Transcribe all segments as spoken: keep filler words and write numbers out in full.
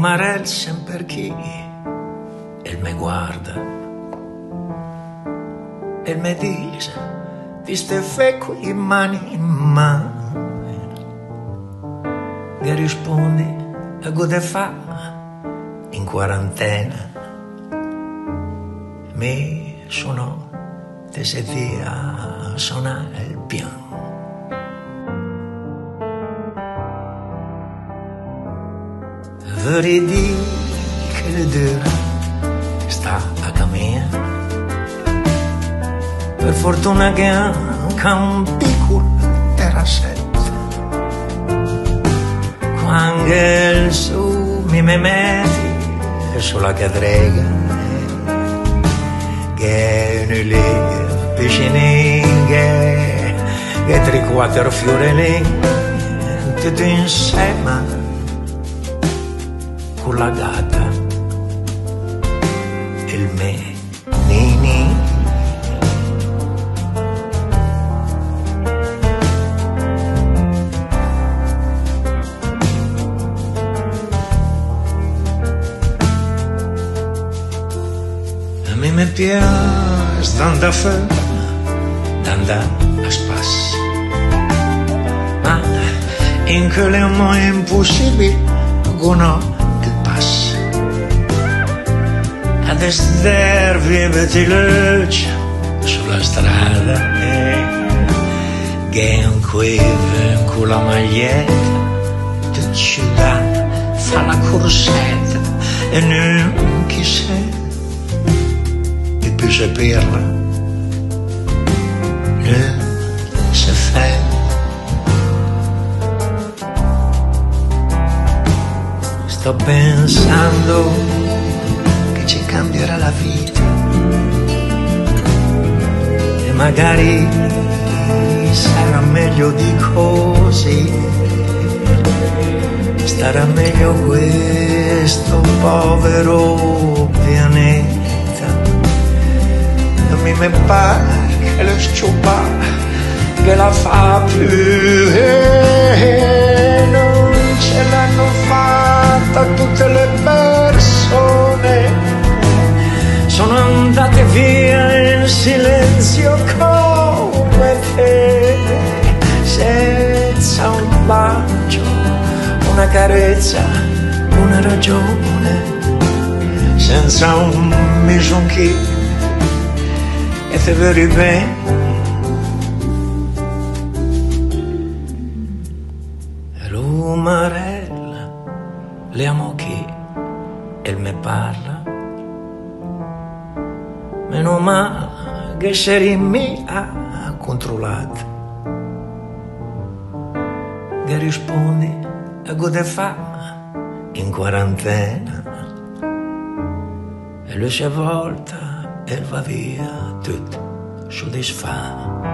l'umarell sempre chi e me guarda e me dice ti ste fe qui mani in mano e rispondi a gode fa in quarantena mi sono te senti a suonare il piano. Vorrei dire che le due sta a camminare, per fortuna che anche un piccolo terrassetto, quando il su mi me metti sulla cadrega, che è un'ulega vicina, che tre quattro fiorelli, tutto insieme. Con la gatta e il menino. A me mi piace tanto a fare, tanto a spasso, ma in quelle mani impossibili no. Ad estervi e vedi luce sulla strada che un quiver con la maglietta ti ci dà, fa la corsetta e non chi sei e più saperla non si fa. Sto pensando che ci cambierà la vita e magari sarà meglio di così, starà meglio questo povero pianeta. A me mi pare che lo sciupa che la fa più e non ce l'hanno fatta. A tutte le persone sono andate via in silenzio come te, senza un bacio, una carezza, una ragione, senza un mi son chi e te vedi bene. L'umarell le amo che e me parla, meno male che sei mi ha controllato, che rispondi a gode fa in quarantena e lui si volta e va via tutto soddisfatto.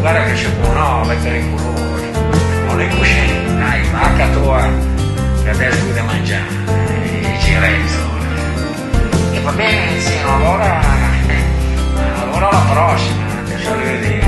Guarda che c'è buono, mettere in colore, non le cucine, dai, vacca tua, che adesso devi mangiare, il giretto, e va bene, sì, allora, allora la prossima, adesso arrivederci.